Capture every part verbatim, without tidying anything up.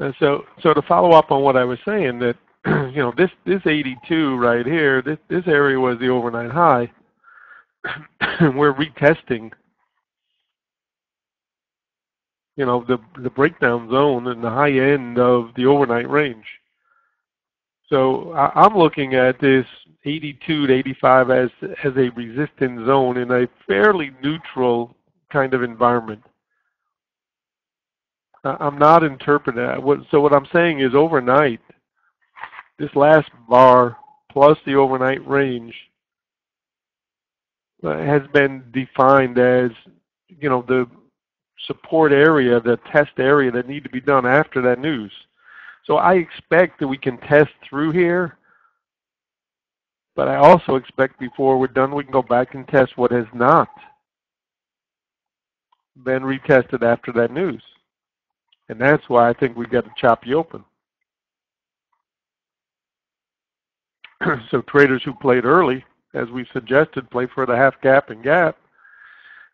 And so, so to follow up on what I was saying, that you know this this eighty-two right here, this this area was the overnight high, and we're retesting, you know, the the breakdown zone and the high end of the overnight range. So I, I'm looking at this eighty-two to eighty-five as as a resistance zone in a fairly neutral kind of environment. I'm not interpreting that. What, so what I'm saying is overnight, this last bar plus the overnight range has been defined as, you know, the support area, the test area that need to be done after that news. So I expect that we can test through here, but I also expect before we're done, we can go back and test what has not been retested after that news. And that's why I think we've got to chop you open. So traders who played early, as we suggested, play for the half gap and gap,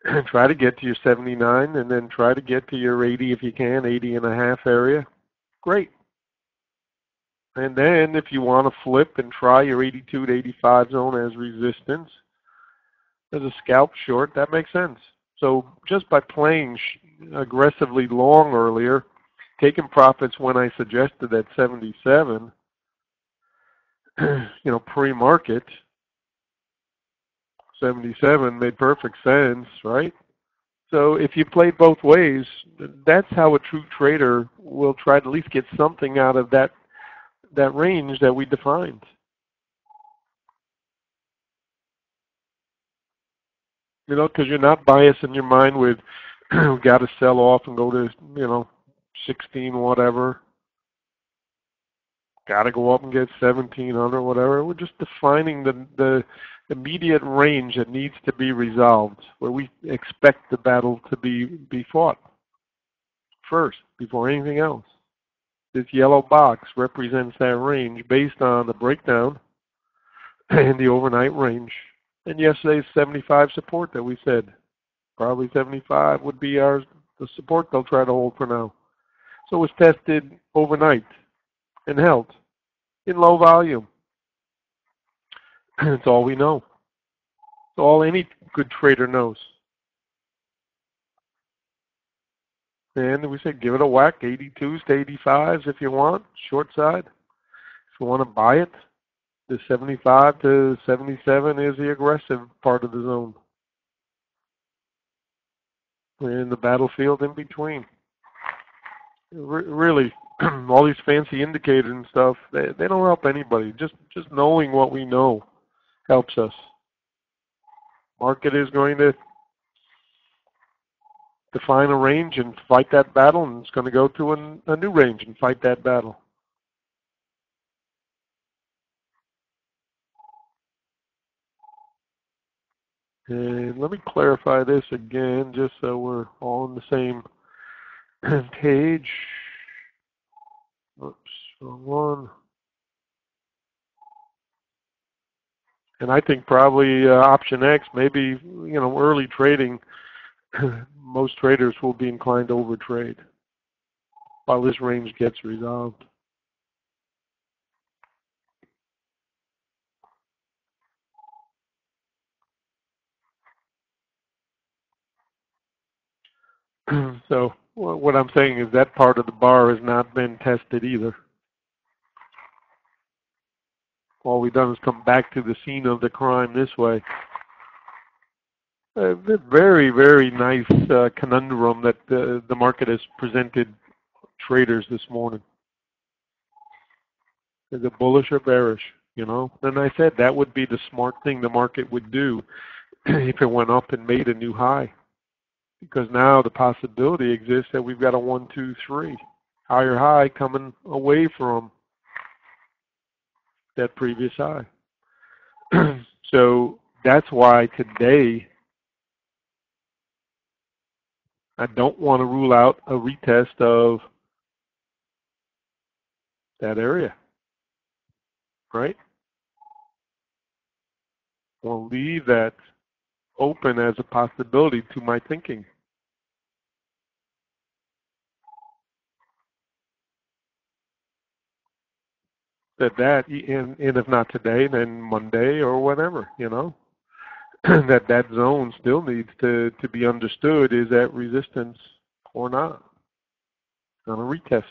and try to get to your seventy-nine, and then try to get to your eighty if you can, eighty and a half area. Great. And then if you want to flip and try your eighty-two to eighty-five zone as resistance, as a scalp short, that makes sense. So just by playing aggressively long earlier, taking profits when I suggested at seventy-seven, you know, pre-market, seventy-seven made perfect sense, right? So if you play both ways, that's how a true trader will try to at least get something out of that that range that we defined. You know, because you're not biased in your mind with got to sell off and go to, you know, sixteen whatever. Got to go up and get seventeen hundred whatever. We're just defining the the immediate range that needs to be resolved, where we expect the battle to be be fought first before anything else. This yellow box represents that range based on the breakdown and the overnight range. And yesterday's seventy-five support that we said, probably seventy-five would be our the support they'll try to hold for now. So it was tested overnight and held in low volume. It's all we know. It's all any good trader knows. And we said give it a whack, eighty-twos to eighty-fives if you want, short side. If you want to buy it, the seventy-five to seventy-seven is the aggressive part of the zone. And the battlefield in between. Re really, all these fancy indicators and stuff, they, they don't help anybody. Just, just knowing what we know helps us. Market is going to define a range and fight that battle, and it's going to go to an, a new range and fight that battle. And let me clarify this again, just so we're all on the same page. Oops, wrong one. And I think probably uh, option X, maybe, you know, early trading, most traders will be inclined to overtrade while this range gets resolved. So what I'm saying is that part of the bar has not been tested either. All we've done is come back to the scene of the crime this way. A very, very nice uh, conundrum that the, the market has presented traders this morning. Is it bullish or bearish, you know? And I said that would be the smart thing the market would do if it went up and made a new high. Because now the possibility exists that we've got a one, two, three higher high coming away from that previous high. So that's why today I don't want to rule out a retest of that area, right? We'll leave that open as a possibility to my thinking. that that, and, and if not today, then Monday or whatever, you know, that that zone still needs to, to be understood. Is that resistance or not on a retest?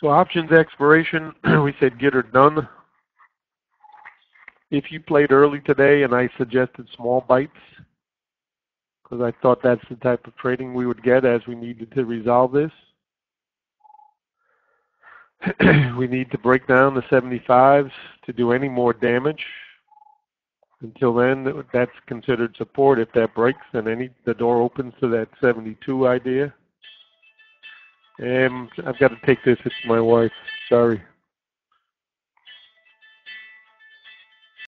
So options expiration, we said get her done. If you played early today, and I suggested small bites, because I thought that's the type of trading we would get as we needed to resolve this. We need to break down the seventy-fives to do any more damage. Until then, that's considered support. If that breaks, then any the door opens to that seventy-two idea. Um, I've got to take this. It's my wife. Sorry.